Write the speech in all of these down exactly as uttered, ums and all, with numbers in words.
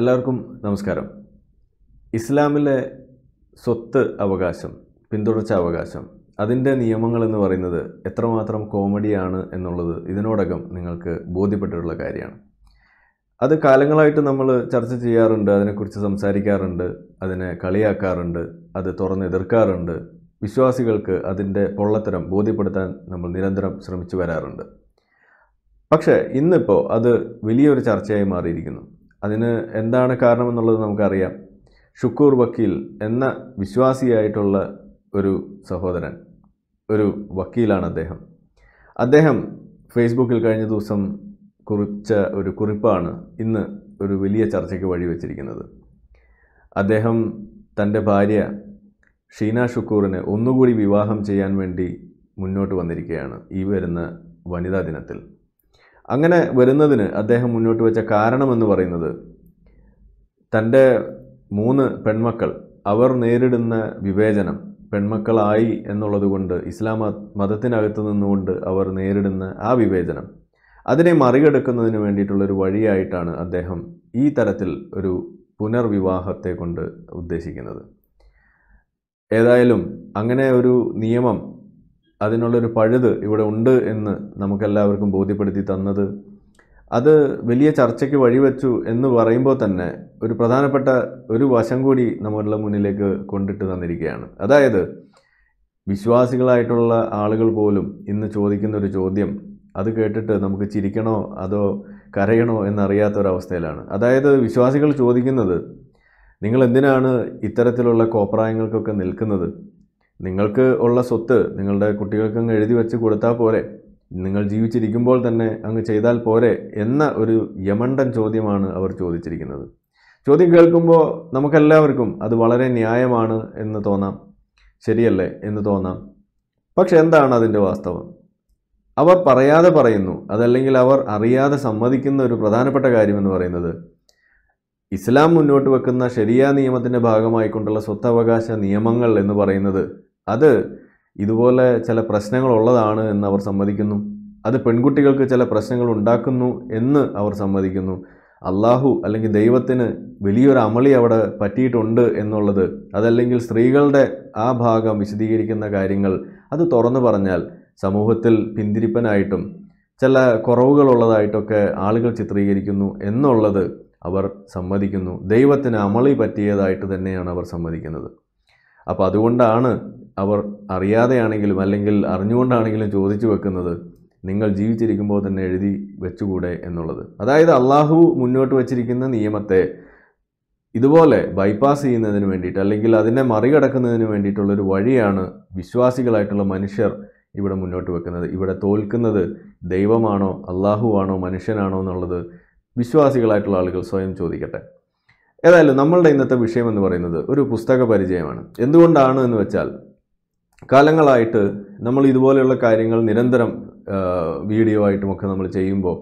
എല്ലാവർക്കും നമസ്കാരം. ഇസ്ലാമിലെ സ്വത്ത് അവകാശം, പിന്തുടർച്ച അവകാശം, അതിൻ്റെ നിയമങ്ങളെന്ന് പറയുന്നത് എത്രമാത്രം കോമഡിയാണ് എന്നുള്ളത് ഇതിനോടകം നിങ്ങൾക്ക് ബോധ്യപ്പെട്ടിട്ടുള്ള കാര്യമാണ്. അത് കാലങ്ങളായിട്ട് നമ്മൾ ചർച്ച ചെയ്യാറുണ്ട്, അതിനെക്കുറിച്ച് സംസാരിക്കാറുണ്ട്, അതിനെ കളിയാക്കാറുണ്ട്, അത് തുറന്നെതിർക്കാറുണ്ട്. വിശ്വാസികൾക്ക് അതിൻ്റെ പൊള്ളത്തരം ബോധ്യപ്പെടുത്താൻ നമ്മൾ നിരന്തരം ശ്രമിച്ചു വരാറുണ്ട്. പക്ഷേ ഇന്നിപ്പോൾ അത് വലിയൊരു ചർച്ചയായി മാറിയിരിക്കുന്നു. അതിന് എന്താണ് കാരണമെന്നുള്ളത് നമുക്കറിയാം. ഷുക്കൂർ വക്കീൽ എന്ന വിശ്വാസിയായിട്ടുള്ള ഒരു സഹോദരൻ, ഒരു വക്കീലാണ് അദ്ദേഹം. അദ്ദേഹം ഫേസ്ബുക്കിൽ കഴിഞ്ഞ ദിവസം കുറിച്ച ഒരു കുറിപ്പാണ് ഇന്ന് ഒരു വലിയ ചർച്ചയ്ക്ക് വഴിവെച്ചിരിക്കുന്നത്. അദ്ദേഹം തൻ്റെ ഭാര്യ ഷീന ഷുക്കൂറിനെ ഒന്നുകൂടി വിവാഹം ചെയ്യാൻ വേണ്ടി മുന്നോട്ട് വന്നിരിക്കുകയാണ് ഈ വരുന്ന വനിതാ ദിനത്തിൽ. അങ്ങനെ വരുന്നതിന് അദ്ദേഹം മുന്നോട്ട് വെച്ച കാരണമെന്ന് പറയുന്നത്, തൻ്റെ മൂന്ന് പെൺമക്കൾ, അവർ നേരിടുന്ന വിവേചനം, പെൺമക്കളായി എന്നുള്ളതുകൊണ്ട് ഇസ്ലാം മതത്തിനകത്ത് നിന്നുകൊണ്ട് അവർ നേരിടുന്ന ആ വിവേചനം, അതിനെ മറികടക്കുന്നതിന് വേണ്ടിയിട്ടുള്ളൊരു വഴിയായിട്ടാണ് അദ്ദേഹം ഈ തരത്തിൽ ഒരു പുനർവിവാഹത്തെ കൊണ്ട് ഉദ്ദേശിക്കുന്നത്. ഏതായാലും അങ്ങനെ ഒരു നിയമം, അതിനുള്ളൊരു പഴുത് ഇവിടെ ഉണ്ട് എന്ന് നമുക്കെല്ലാവർക്കും ബോധ്യപ്പെടുത്തി തന്നത്, അത് വലിയ ചർച്ചയ്ക്ക് വഴിവെച്ചു എന്ന് പറയുമ്പോൾ തന്നെ ഒരു പ്രധാനപ്പെട്ട ഒരു വശം കൂടി നമ്മളുടെ മുന്നിലേക്ക് കൊണ്ടിട്ട് തന്നിരിക്കുകയാണ്. അതായത്, വിശ്വാസികളായിട്ടുള്ള ആളുകൾ പോലും ഇന്ന് ചോദിക്കുന്നൊരു ചോദ്യം, അത് കേട്ടിട്ട് നമുക്ക് ചിരിക്കണോ അതോ കരയണോ എന്നറിയാത്തൊരവസ്ഥയിലാണ്. അതായത്, വിശ്വാസികൾ ചോദിക്കുന്നത്, നിങ്ങൾ എന്തിനാണ് ഇത്തരത്തിലുള്ള കോപ്രായങ്ങൾക്കൊക്കെ നിൽക്കുന്നത്? നിങ്ങൾക്ക് ഉള്ള സ്വത്ത് നിങ്ങളുടെ കുട്ടികൾക്ക് അങ്ങ് എഴുതി വെച്ച് കൊടുത്താൽ പോരെ, നിങ്ങൾ ജീവിച്ചിരിക്കുമ്പോൾ തന്നെ അങ്ങ് ചെയ്താൽ പോരെ എന്ന ഒരു യമണ്ടൻ ചോദ്യമാണ് അവർ ചോദിച്ചിരിക്കുന്നത്. ചോദ്യം കേൾക്കുമ്പോൾ നമുക്കെല്ലാവർക്കും അത് വളരെ ന്യായമാണ് എന്ന് തോന്നാം, ശരിയല്ലേ എന്ന് തോന്നാം. പക്ഷെ എന്താണ് അതിൻ്റെ വാസ്തവം? അവർ പറയാതെ പറയുന്നു, അതല്ലെങ്കിൽ അവർ അറിയാതെ സമ്മതിക്കുന്ന ഒരു പ്രധാനപ്പെട്ട കാര്യമെന്ന് പറയുന്നത്, ഇസ്ലാം മുന്നോട്ട് വെക്കുന്ന ശരിയാ നിയമത്തിൻ്റെ ഭാഗമായിക്കൊണ്ടുള്ള സ്വത്തവകാശ നിയമങ്ങൾ എന്ന് പറയുന്നത് അത് ഇതുപോലെ ചില പ്രശ്നങ്ങളുള്ളതാണ് എന്ന് അവർ സമ്മതിക്കുന്നു. അത് പെൺകുട്ടികൾക്ക് ചില പ്രശ്നങ്ങൾ ഉണ്ടാക്കുന്നു എന്ന് അവർ സമ്മതിക്കുന്നു. അള്ളാഹു അല്ലെങ്കിൽ ദൈവത്തിന് വലിയൊരു അമളി അവിടെ പറ്റിയിട്ടുണ്ട് എന്നുള്ളത്, അതല്ലെങ്കിൽ സ്ത്രീകളുടെ ആ ഭാഗം വിശദീകരിക്കുന്ന കാര്യങ്ങൾ അത് തുറന്നു പറഞ്ഞാൽ സമൂഹത്തിൽ പിന്തിരിപ്പനായിട്ടും ചില കുറവുകളുള്ളതായിട്ടൊക്കെ ആളുകൾ ചിത്രീകരിക്കുന്നു എന്നുള്ളത് അവർ സമ്മതിക്കുന്നു. ദൈവത്തിന് അമളി പറ്റിയതായിട്ട് തന്നെയാണ് അവർ സമ്മതിക്കുന്നത്. അപ്പോൾ അതുകൊണ്ടാണ് അവർ അറിയാതെയാണെങ്കിലും അല്ലെങ്കിൽ അറിഞ്ഞുകൊണ്ടാണെങ്കിലും ചോദിച്ചു വെക്കുന്നത്, നിങ്ങൾ ജീവിച്ചിരിക്കുമ്പോൾ തന്നെ എഴുതി വെച്ചുകൂടെ എന്നുള്ളത്. അതായത്, അള്ളാഹു മുന്നോട്ട് വച്ചിരിക്കുന്ന നിയമത്തെ ഇതുപോലെ ബൈപ്പാസ് ചെയ്യുന്നതിന് വേണ്ടിയിട്ട് അല്ലെങ്കിൽ അതിനെ മറികടക്കുന്നതിന് വേണ്ടിയിട്ടുള്ളൊരു വഴിയാണ് വിശ്വാസികളായിട്ടുള്ള മനുഷ്യർ ഇവിടെ മുന്നോട്ട് വെക്കുന്നത്. ഇവിടെ തോൽക്കുന്നത് ദൈവമാണോ അള്ളാഹുവാണോ മനുഷ്യനാണോ എന്നുള്ളത് വിശ്വാസികളായിട്ടുള്ള ആളുകൾ സ്വയം ചോദിക്കട്ടെ. ഏതായാലും നമ്മളുടെ ഇന്നത്തെ വിഷയം എന്ന് പറയുന്നത് ഒരു പുസ്തക പരിചയമാണ്. എന്തുകൊണ്ടാണ് എന്ന് വെച്ചാൽ, കാലങ്ങളായിട്ട് നമ്മൾ ഇതുപോലെയുള്ള കാര്യങ്ങൾ നിരന്തരം വീഡിയോ ആയിട്ടുമൊക്കെ നമ്മൾ ചെയ്യുമ്പോൾ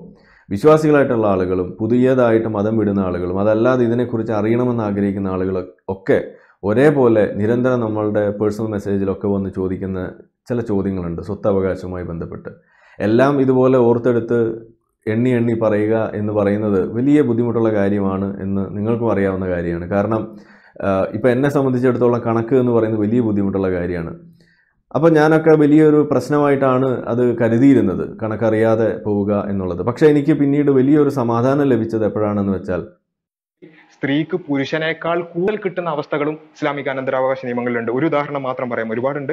വിശ്വാസികളായിട്ടുള്ള ആളുകളും പുതിയതായിട്ട് മതം വിടുന്ന ആളുകളും അതല്ലാതെ ഇതിനെക്കുറിച്ച് അറിയണമെന്ന് ആഗ്രഹിക്കുന്ന ആളുകളും ഒക്കെ ഒരേപോലെ നിരന്തരം നമ്മളുടെ പേഴ്സണൽ മെസ്സേജിലൊക്കെ വന്ന് ചോദിക്കുന്ന ചില ചോദ്യങ്ങളുണ്ട് സ്വത്തവകാശവുമായി ബന്ധപ്പെട്ട്. എല്ലാം ഇതുപോലെ ഓർത്തെടുത്ത് എണ്ണി എണ്ണി പറയുക എന്ന് പറയുന്നത് വലിയ ബുദ്ധിമുട്ടുള്ള കാര്യമാണ് എന്ന് നിങ്ങൾക്കും അറിയാവുന്ന കാര്യമാണ്. കാരണം ഇപ്പോൾ എന്നെ സംബന്ധിച്ചിടത്തോളം കണക്ക് എന്ന് പറയുന്നത് വലിയ ബുദ്ധിമുട്ടുള്ള കാര്യമാണ്. അപ്പോൾ ഞാനൊക്കെ വലിയൊരു പ്രശ്നമായിട്ടാണ് അത് കരുതിയിരുന്നത്, കണക്കറിയാതെ പോവുക എന്നുള്ളത്. പക്ഷേ എനിക്ക് പിന്നീട് വലിയൊരു സമാധാനം ലഭിച്ചത് എപ്പോഴാണെന്ന് വെച്ചാൽ, സ്ത്രീക്ക് പുരുഷനേക്കാൾ കൂടുതൽ കിട്ടുന്ന അവസ്ഥകളും ഇസ്ലാമിക അനന്തരാവകാശ നിയമങ്ങളിലുണ്ട്. ഒരു ഉദാഹരണം മാത്രം പറയാം, ഒരുപാടുണ്ട്.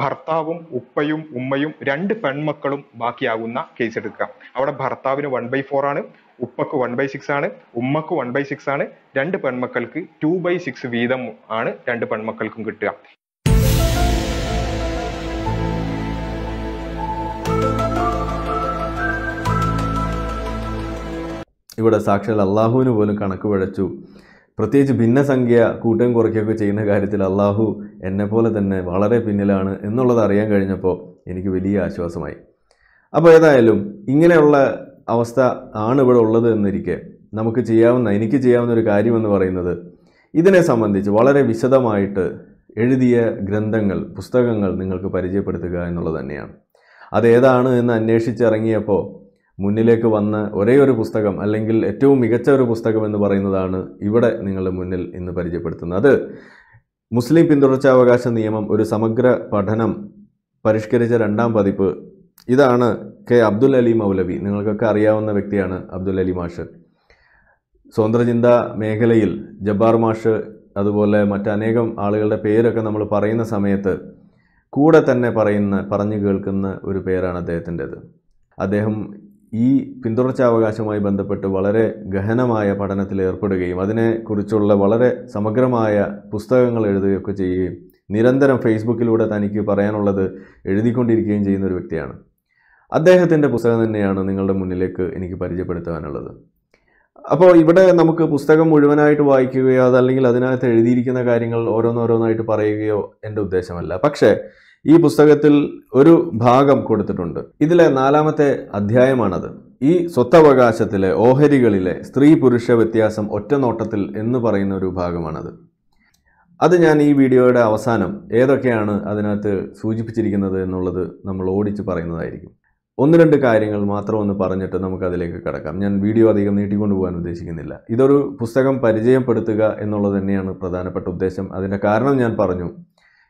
ഭർത്താവും ഉപ്പയും ഉമ്മയും രണ്ട് പെൺമക്കളും ബാക്കിയാകുന്ന കേസ് എടുക്കാം. അവിടെ ഭർത്താവിന് വൺ ബൈ ഫോർ ആണ്, ഉപ്പക്ക് വൺ ബൈ സിക്സ് ആണ്, ഉമ്മക്ക് വൺ ബൈ സിക്സ് ആണ്. രണ്ട് പെൺമക്കൾക്ക് ടു ബൈ സിക്സ് വീതം ആണ് രണ്ട് പെൺമക്കൾക്കും കിട്ടുക. ഇവിടെ സാക്ഷാൽ അള്ളാഹുവിന് പോലും കണക്ക് പിഴച്ചു. പ്രത്യേകിച്ച് ഭിന്നസംഖ്യ കൂട്ടുകയും കുറയ്ക്കുകയൊക്കെ ചെയ്യുന്ന കാര്യത്തിൽ അള്ളാഹു എന്നെപ്പോലെ തന്നെ വളരെ പിന്നിലാണ് എന്നുള്ളത് അറിയാൻ കഴിഞ്ഞപ്പോൾ എനിക്ക് വലിയ ആശ്വാസമായി. അപ്പോൾ ഏതായാലും ഇങ്ങനെയുള്ള അവസ്ഥ ആണ് ഇവിടെ ഉള്ളത് എന്നിരിക്കെ നമുക്ക് ചെയ്യാവുന്ന, എനിക്ക് ചെയ്യാവുന്ന ഒരു കാര്യമെന്ന് പറയുന്നത്, ഇതിനെ സംബന്ധിച്ച് വളരെ വിശദമായിട്ട് എഴുതിയ ഗ്രന്ഥങ്ങൾ, പുസ്തകങ്ങൾ നിങ്ങൾക്ക് പരിചയപ്പെടുത്തുക എന്നുള്ളത് തന്നെയാണ്. അതേതാണ് എന്ന് അന്വേഷിച്ചിറങ്ങിയപ്പോൾ മുന്നിലേക്ക് വന്ന ഒരേയൊരു പുസ്തകം അല്ലെങ്കിൽ ഏറ്റവും മികച്ച ഒരു പുസ്തകം എന്ന് പറയുന്നതാണ് ഇവിടെ നിങ്ങളുടെ മുന്നിൽ ഇന്ന് പരിചയപ്പെടുത്തുന്നത്. മുസ്ലിം പിന്തുടർച്ചാവകാശ നിയമം ഒരു സമഗ്ര പഠനം പരിഷ്കരിച്ച രണ്ടാം പതിപ്പ്. ഇതാണ് കെ അബ്ദുൽ അലി മൗലവി. നിങ്ങൾക്കൊക്കെ അറിയാവുന്ന വ്യക്തിയാണ് അബ്ദുൽ അലി മാഷ്. സ്വതന്ത്രചിന്ത മേഖലയിൽ ജബ്ബാർ മാഷ്, അതുപോലെ മറ്റനേകം ആളുകളുടെ പേരൊക്കെ നമ്മൾ പറയുന്ന സമയത്ത് കൂടെ തന്നെ പറയുന്ന പറഞ്ഞു കേൾക്കുന്ന ഒരു പേരാണ് അദ്ദേഹത്തിൻ്റേത്. അദ്ദേഹം ഈ പിന്തുടർച്ചാവകാശവുമായി ബന്ധപ്പെട്ട് വളരെ ഗഹനമായ പഠനത്തിൽ ഏർപ്പെടുകയും അതിനെക്കുറിച്ചുള്ള വളരെ സമഗ്രമായ പുസ്തകങ്ങൾ എഴുതുകയൊക്കെ ചെയ്യുകയും നിരന്തരം ഫേസ്ബുക്കിലൂടെ തനിക്ക് പറയാനുള്ളത് എഴുതിക്കൊണ്ടിരിക്കുകയും ചെയ്യുന്ന ഒരു വ്യക്തിയാണ്. അദ്ദേഹത്തിൻ്റെ പുസ്തകം തന്നെയാണ് നിങ്ങളുടെ മുന്നിലേക്ക് എനിക്ക് പരിചയപ്പെടുത്തുവാനുള്ളത്. അപ്പോൾ ഇവിടെ നമുക്ക് പുസ്തകം മുഴുവനായിട്ട് വായിക്കുകയോ അതല്ലെങ്കിൽ അതിനകത്ത് എഴുതിയിരിക്കുന്ന കാര്യങ്ങൾ ഓരോന്നോരോന്നായിട്ട് പറയുകയോ എൻ്റെ ഉദ്ദേശമല്ല. പക്ഷേ ഈ പുസ്തകത്തിൽ ഒരു ഭാഗം കൊടുത്തിട്ടുണ്ട്. ഇതിലെ നാലാമത്തെ അധ്യായമാണത്. ഈ സ്വത്തവകാശത്തിലെ ഓഹരികളിലെ സ്ത്രീ പുരുഷ വ്യത്യാസം ഒറ്റനോട്ടത്തിൽ എന്ന് പറയുന്ന ഒരു ഭാഗമാണത്. അത് ഞാൻ ഈ വീഡിയോയുടെ അവസാനം ഏതൊക്കെയാണ് അതിനകത്ത് സൂചിപ്പിച്ചിരിക്കുന്നത് എന്നുള്ളത് നമ്മൾ ഓടിച്ച് പറയുന്നതായിരിക്കും. ഒന്ന് രണ്ട് കാര്യങ്ങൾ മാത്രം ഒന്ന് പറഞ്ഞിട്ട് നമുക്കതിലേക്ക് കടക്കാം. ഞാൻ വീഡിയോ അധികം നീട്ടിക്കൊണ്ടു പോകാൻ ഉദ്ദേശിക്കുന്നില്ല. ഇതൊരു പുസ്തകം പരിചയപ്പെടുത്തുക എന്നുള്ളത് തന്നെയാണ് പ്രധാനപ്പെട്ട ഉദ്ദേശം. അതിൻ്റെ കാരണം ഞാൻ പറഞ്ഞു.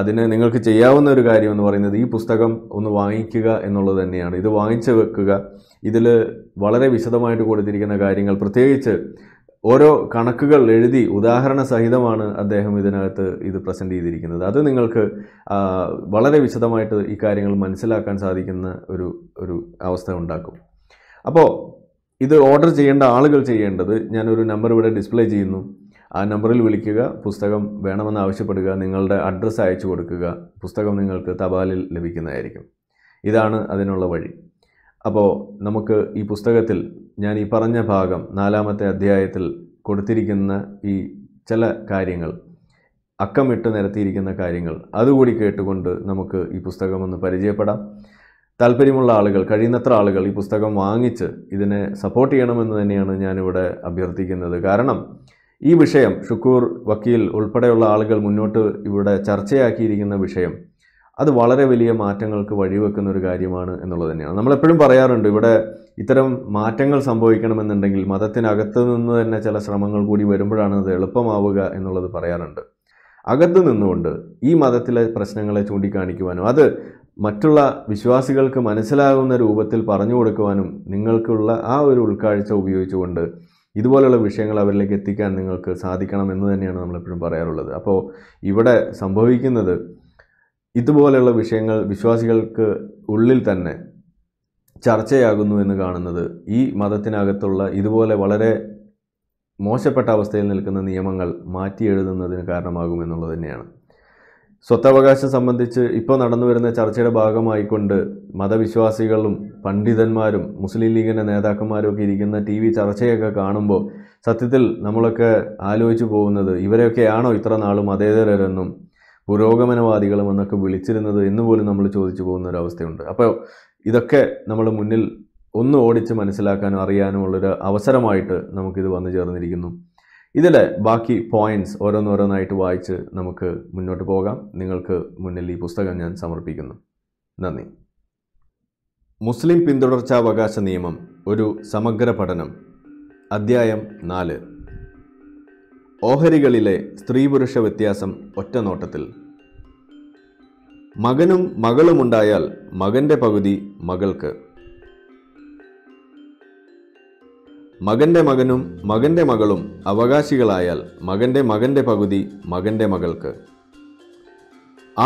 അതിന് നിങ്ങൾക്ക് ചെയ്യാവുന്ന ഒരു കാര്യം എന്ന് പറയുന്നത് ഈ പുസ്തകം ഒന്ന് വാങ്ങിക്കുക എന്നുള്ളത് തന്നെയാണ്. ഇത് വാങ്ങിച്ചു വെക്കുക. ഇതിൽ വളരെ വിശദമായിട്ട് കൊടുത്തിരിക്കുന്ന കാര്യങ്ങൾ, പ്രത്യേകിച്ച് ഓരോ കണക്കുകൾ എഴുതി ഉദാഹരണ സഹിതമാണ് അദ്ദേഹം ഇതിനകത്ത് ഇത് പ്രസൻറ്റ് ചെയ്തിരിക്കുന്നത്. അത് നിങ്ങൾക്ക് വളരെ വിശദമായിട്ട് ഈ കാര്യങ്ങൾ മനസ്സിലാക്കാൻ സാധിക്കുന്ന ഒരു ഒരു അവസ്ഥ ഉണ്ടാക്കും. അപ്പോൾ ഇത് ഓർഡർ ചെയ്യേണ്ട ആളുകൾ ചെയ്യേണ്ടത്, ഞാനൊരു നമ്പർ ഇവിടെ ഡിസ്പ്ലേ ചെയ്യുന്നു. ആ നമ്പറിൽ വിളിക്കുക, പുസ്തകം വേണമെന്ന് ആവശ്യപ്പെടുക, നിങ്ങളുടെ അഡ്രസ്സ് അയച്ചു കൊടുക്കുക. പുസ്തകം നിങ്ങൾക്ക് തപാലിൽ ലഭിക്കുന്നതായിരിക്കും. ഇതാണ് അതിനുള്ള വഴി. അപ്പോൾ നമുക്ക് ഈ പുസ്തകത്തിൽ ഞാൻ ഈ പറഞ്ഞ ഭാഗം, നാലാമത്തെ അധ്യായത്തിൽ കൊടുത്തിരിക്കുന്ന ഈ ചില കാര്യങ്ങൾ, അക്കമിട്ട് നിരത്തിയിരിക്കുന്ന കാര്യങ്ങൾ അതുകൂടി കേട്ടുകൊണ്ട് നമുക്ക് ഈ പുസ്തകം ഒന്ന് പരിചയപ്പെടാം. താല്പര്യമുള്ള ആളുകൾ, കഴിയുന്നത്ര ആളുകൾ ഈ പുസ്തകം വാങ്ങിച്ച് ഇതിനെ സപ്പോർട്ട് ചെയ്യണമെന്ന് തന്നെയാണ് ഞാനിവിടെ അഭ്യർത്ഥിക്കുന്നത്. കാരണം ഈ വിഷയം ഷുക്കൂർ വക്കീൽ ഉൾപ്പെടെയുള്ള ആളുകൾ മുന്നോട്ട് ഇവിടെ ചർച്ചയാക്കിയിരിക്കുന്ന വിഷയം അത് വളരെ വലിയ മാറ്റങ്ങൾക്ക് വഴിവെക്കുന്ന ഒരു കാര്യമാണ് എന്നുള്ളത് തന്നെയാണ്. നമ്മളെപ്പോഴും പറയാറുണ്ട്, ഇവിടെ ഇത്തരം മാറ്റങ്ങൾ സംഭവിക്കണമെന്നുണ്ടെങ്കിൽ മതത്തിനകത്തു നിന്ന് തന്നെ ചില ശ്രമങ്ങൾ കൂടി വരുമ്പോഴാണ് അത് എളുപ്പമാവുക എന്നുള്ളത് പറയാറുണ്ട്. അകത്തു നിന്നുകൊണ്ട് ഈ മതത്തിലെ പ്രശ്നങ്ങളെ ചൂണ്ടിക്കാണിക്കുവാനും അത് മറ്റുള്ള വിശ്വാസികൾക്ക് മനസ്സിലാകുന്ന രൂപത്തിൽ പറഞ്ഞു കൊടുക്കുവാനും നിങ്ങൾക്കുള്ള ആ ഒരു ഉൾക്കാഴ്ച ഉപയോഗിച്ചുകൊണ്ട് ഇതുപോലെയുള്ള വിഷയങ്ങൾ അവരിലേക്ക് എത്തിക്കാൻ നിങ്ങൾക്ക് സാധിക്കണം എന്ന് തന്നെയാണ് നമ്മളെപ്പോഴും പറയാറുള്ളത്. അപ്പോൾ ഇവിടെ സംഭവിക്കുന്നത് ഇതുപോലെയുള്ള വിഷയങ്ങൾ വിശ്വാസികൾക്ക് ഉള്ളിൽ തന്നെ ചർച്ചയാകുന്നു എന്ന് കാണുന്നത് ഈ മതത്തിനകത്തുള്ള ഇതുപോലെ വളരെ മോശപ്പെട്ട അവസ്ഥയിൽ നിൽക്കുന്ന നിയമങ്ങൾ മാറ്റി എഴുതുന്നതിന് കാരണമാകുമെന്നുള്ളത് തന്നെയാണ്. സ്വത്തവകാശം സംബന്ധിച്ച് ഇപ്പോൾ നടന്നു വരുന്ന ചർച്ചയുടെ ഭാഗമായിക്കൊണ്ട് മതവിശ്വാസികളും പണ്ഡിതന്മാരും മുസ്ലിം ലീഗിൻ്റെ നേതാക്കന്മാരും ഒക്കെ ഇരിക്കുന്ന ടി വി ചർച്ചയൊക്കെ കാണുമ്പോൾ സത്യത്തിൽ നമ്മളൊക്കെ ആലോചിച്ചു പോകുന്നത്, ഇവരെയൊക്കെയാണോ ഇത്ര നാളും മതേതരരെന്നും പുരോഗമനവാദികളും എന്നൊക്കെ വിളിച്ചിരുന്നത് എന്ന് പോലും നമ്മൾ ചോദിച്ചു പോകുന്ന ഒരവസ്ഥയുണ്ട്. അപ്പോൾ ഇതൊക്കെ നമ്മൾ മുന്നിൽ ഒന്ന് ഓടിച്ച് മനസ്സിലാക്കാനും അറിയാനുമുള്ളൊരു അവസരമായിട്ട് നമുക്കിത് വന്നു ചേർന്നിരിക്കുന്നു. ഇതിലെ ബാക്കി പോയിൻറ്റ്സ് ഓരോന്നോരോന്നായിട്ട് വായിച്ച് നമുക്ക് മുന്നോട്ട് പോകാം. നിങ്ങൾക്ക് മുന്നിൽ ഈ പുസ്തകം ഞാൻ സമർപ്പിക്കുന്നു. നന്ദി. മുസ്ലിം പിന്തുടർച്ചാവകാശ നിയമം ഒരു സമഗ്ര പഠനം. അധ്യായം നാല്. ഓഹരികളിലെ സ്ത്രീ പുരുഷ വ്യത്യാസം ഒറ്റനോട്ടത്തിൽ. മകനും മകളുമുണ്ടായാൽ മകൻ്റെ പകുതി മകൾക്ക്, മകൻ്റെ മകനും മകൻ്റെ മകളും അവകാശികളായാൽ മകൻ്റെ മകൻ്റെ പകുതി മകൻ്റെ മകൾക്ക്.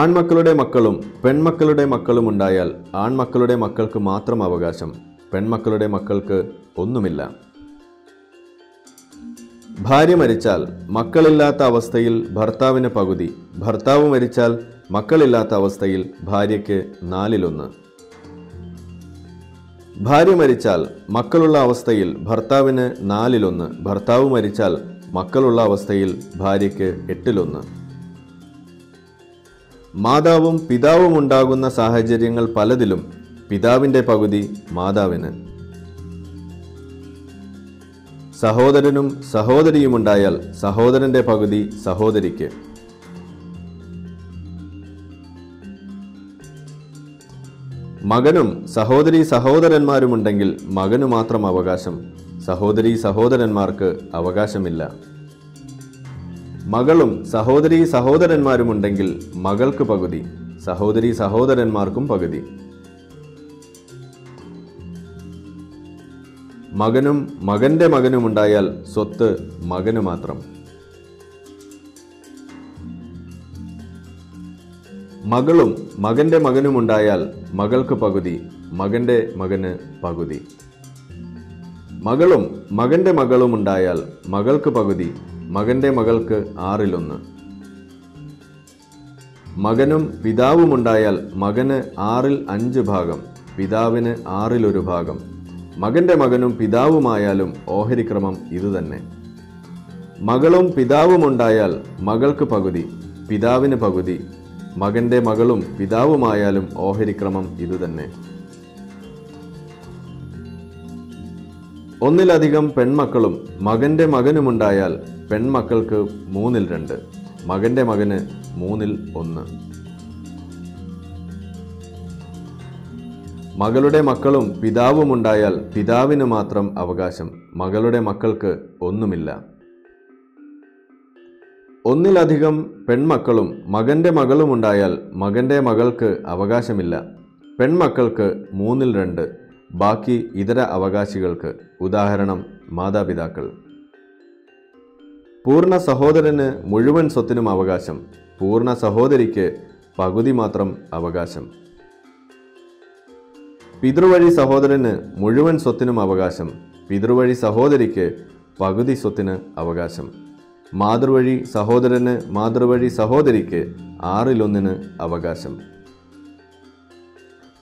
ആൺമക്കളുടെ മക്കളും പെൺമക്കളുടെ മക്കളും ഉണ്ടായാൽ ആൺമക്കളുടെ മക്കൾക്ക് മാത്രം അവകാശം, പെൺമക്കളുടെ മക്കൾക്ക് ഒന്നുമില്ല. ഭാര്യ മരിച്ചാൽ മക്കളില്ലാത്ത അവസ്ഥയിൽ ഭർത്താവിന് പകുതി, ഭർത്താവ് മരിച്ചാൽ മക്കളില്ലാത്ത അവസ്ഥയിൽ ഭാര്യയ്ക്ക് നാലിലൊന്ന്. ഭാര്യ മരിച്ചാൽ മക്കളുള്ള അവസ്ഥയിൽ ഭർത്താവിന് നാലിലൊന്ന്, ഭർത്താവ് മരിച്ചാൽ മക്കളുള്ള അവസ്ഥയിൽ ഭാര്യയ്ക്ക് എട്ടിലൊന്ന്. മാതാവും പിതാവും ഉണ്ടാകുന്ന സാഹചര്യങ്ങൾ പലതിലും പിതാവിൻ്റെ പകുതി മാതാവിന്, സഹോദരനും സഹോദരിയുമുണ്ടായാൽ സഹോദരൻ്റെ പകുതി സഹോദരിക്ക്, മകനും സഹോദരി സഹോദരന്മാരുമുണ്ടെങ്കിൽ മകനു മാത്രം അവകാശം, സഹോദരി സഹോദരന്മാർക്ക് അവകാശമില്ല. മകളും സഹോദരി സഹോദരന്മാരുമുണ്ടെങ്കിൽ മകൾക്ക് പകുതി, സഹോദരി സഹോദരന്മാർക്കും പകുതി. മകനും മകൻ്റെ മകനുമുണ്ടായാൽ സ്വത്ത് മകനു മാത്രം. മകളും മകൻ്റെ മകനുമുണ്ടായാൽ മകൾക്ക് പകുതി, മകൻ്റെ മകന് പകുതി. മകളും മകൻ്റെ മകളുമുണ്ടായാൽ മകൾക്ക് പകുതി, മകൻ്റെ മകൾക്ക് ആറിലൊന്ന്. മകനും പിതാവുമുണ്ടായാൽ മകന് ആറിൽ അഞ്ച് ഭാഗം, പിതാവിന് ആറിലൊരു ഭാഗം. മകൻ്റെ മകനും പിതാവുമായാലും ഓഹരിക്രമം ഇതുതന്നെ. മകളും പിതാവുമുണ്ടായാൽ മകൾക്ക് പകുതി, പിതാവിന് പകുതി. മകൻ്റെ മകളും പിതാവുമായാലും ഓഹരിക്രമം ഇതുതന്നെ. ഒന്നിലധികം പെൺമക്കളും മകൻ്റെ മകനുമുണ്ടായാൽ പെൺമക്കൾക്ക് മൂന്നിൽ രണ്ട്, മകൻ്റെ മകന് മൂന്നിൽ ഒന്ന്. മകളുടെ മക്കളും പിതാവുമുണ്ടായാൽ പിതാവിന് മാത്രം അവകാശം, മകളുടെ മക്കൾക്ക് ഒന്നുമില്ല. ഒന്നിലധികം പെൺമക്കളും മകൻ്റെ മകളുമുണ്ടായാൽ മകൻ്റെ മകൾക്ക് അവകാശമില്ല, പെൺമക്കൾക്ക് മൂന്നിൽ രണ്ട്, ബാക്കി ഇതര അവകാശികൾക്ക്, ഉദാഹരണം മാതാപിതാക്കൾ. പൂർണ്ണ സഹോദരന് മുഴുവൻ സ്വത്തിനും അവകാശം, പൂർണ്ണ സഹോദരിക്ക് പകുതി മാത്രം അവകാശം. പിതൃവഴി സഹോദരന് മുഴുവൻ സ്വത്തിനും അവകാശം, പിതൃവഴി സഹോദരിക്ക് പകുതി സ്വത്തിന് അവകാശം. മാതൃവഴി സഹോദരന് മാതൃവഴി സഹോദരിക്ക് ആറിലൊന്നിന് അവകാശം.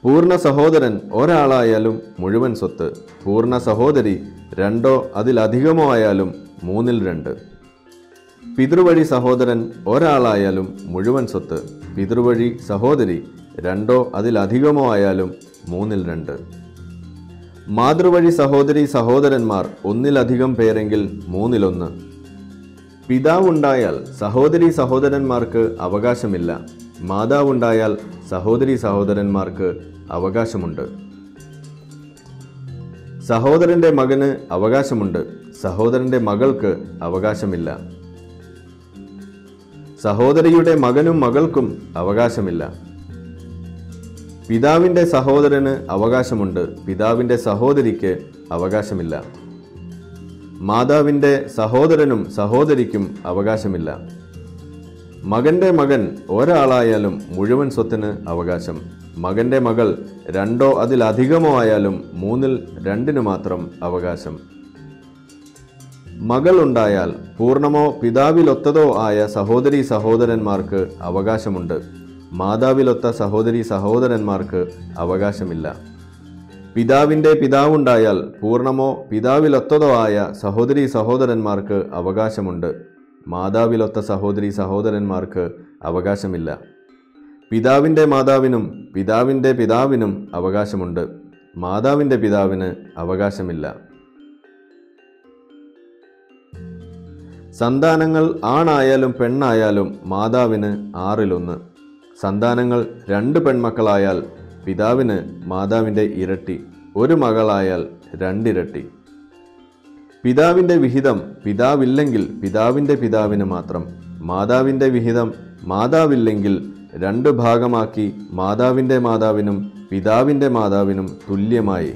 പൂർണ്ണ സഹോദരൻ ഒരാളായാലും മുഴുവൻ സ്വത്ത്, പൂർണ്ണ സഹോദരി രണ്ടോ അതിലധികമോ ആയാലും മൂന്നിൽ രണ്ട്. പിതൃവഴി സഹോദരൻ ഒരാളായാലും മുഴുവൻ സ്വത്ത്, പിതൃവഴി സഹോദരി രണ്ടോ അതിലധികമോ ആയാലും മൂന്നിൽ രണ്ട്. മാതൃവഴി സഹോദരി സഹോദരന്മാർ ഒന്നിലധികം പേരെങ്കിൽ മൂന്നിലൊന്ന്. പിതാവുണ്ടായാൽ സഹോദരി സഹോദരന്മാർക്ക് അവകാശമില്ല, മാതാവുണ്ടായാൽ സഹോദരി സഹോദരന്മാർക്ക് അവകാശമുണ്ട്. സഹോദരൻ്റെ മകന് അവകാശമുണ്ട്, സഹോദരൻ്റെ മകൾക്ക് അവകാശമില്ല. സഹോദരിയുടെ മകനും മകൾക്കും അവകാശമില്ല. പിതാവിൻ്റെ സഹോദരന് അവകാശമുണ്ട്, പിതാവിൻ്റെ സഹോദരിക്ക് അവകാശമില്ല. മാതാവിൻ്റെ സഹോദരനും സഹോദരിക്കും അവകാശമില്ല. മകൻ്റെ മകൻ ഒരാളായാലും മുഴുവൻ സ്വത്തിന് അവകാശം, മകൻ്റെ മകൾ രണ്ടോ അതിലധികമോ ആയാലും മൂന്നിൽ രണ്ടിനു മാത്രം അവകാശം. മകൾ ഉണ്ടായാൽ പൂർണ്ണമോ പിതാവിലൊത്തതോ ആയ സഹോദരി സഹോദരന്മാർക്ക് അവകാശമുണ്ട്, മാതാവിലൊത്ത സഹോദരി സഹോദരന്മാർക്ക് അവകാശമില്ല. പിതാവിൻ്റെ പിതാവുണ്ടായാൽ പൂർണ്ണമോ പിതാവിലൊത്തതോ ആയ സഹോദരി സഹോദരന്മാർക്ക് അവകാശമുണ്ട്, മാതാവിലൊത്ത സഹോദരി സഹോദരന്മാർക്ക് അവകാശമില്ല. പിതാവിൻ്റെ മാതാവിനും പിതാവിൻ്റെ പിതാവിനും അവകാശമുണ്ട്, മാതാവിൻ്റെ പിതാവിന് അവകാശമില്ല. സന്താനങ്ങൾ ആണായാലും പെണ്ണായാലും മാതാവിന് ആറിലൊന്ന്. സന്താനങ്ങൾ രണ്ട് പെൺമക്കളായാൽ പിതാവിന് മാതാവിൻ്റെ ഇരട്ടി, ഒരു മകളായാൽ രണ്ടിരട്ടി. പിതാവിൻ്റെ വിഹിതം പിതാവില്ലെങ്കിൽ പിതാവിൻ്റെ പിതാവിന് മാത്രം, മാതാവിൻ്റെ വിഹിതം മാതാവില്ലെങ്കിൽ രണ്ട് ഭാഗമാക്കി മാതാവിൻ്റെ മാതാവിനും പിതാവിൻ്റെ മാതാവിനും തുല്യമായി.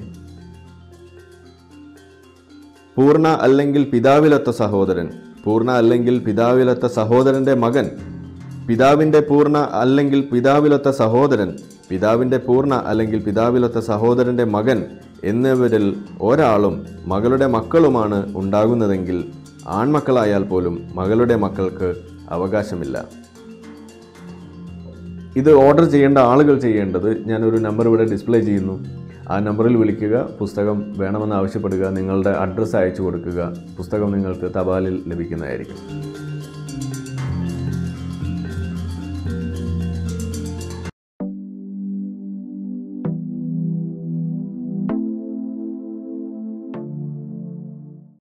പൂർണ്ണ അല്ലെങ്കിൽ പിതാവിലൊത്ത സഹോദരൻ, പൂർണ്ണ അല്ലെങ്കിൽ പിതാവിലൊത്ത സഹോദരൻ്റെ മകൻ, പിതാവിൻ്റെ പൂർണ്ണ അല്ലെങ്കിൽ പിതാവിലൊത്ത സഹോദരൻ, പിതാവിൻ്റെ പൂർണ്ണ അല്ലെങ്കിൽ പിതാവിലൊത്ത സഹോദരൻ്റെ മകൻ എന്നിവരിൽ ഒരാളും മകളുടെ മക്കളുമാണ് ഉണ്ടാകുന്നതെങ്കിൽ ആൺമക്കളായാൽ പോലും മകളുടെ മക്കൾക്ക് അവകാശമില്ല. ഇത് ഓർഡർ ചെയ്യേണ്ട ആളുകൾ ചെയ്യേണ്ടത്, ഞാനൊരു നമ്പർ ഇവിടെ ഡിസ്പ്ലേ ചെയ്യുന്നു, ആ നമ്പറിൽ വിളിക്കുക, പുസ്തകം വേണമെന്ന് ആവശ്യപ്പെടുക, നിങ്ങളുടെ അഡ്രസ്സ് അയച്ചു കൊടുക്കുക, പുസ്തകം നിങ്ങൾക്ക് തപാലിൽ ലഭിക്കുന്നതായിരിക്കും.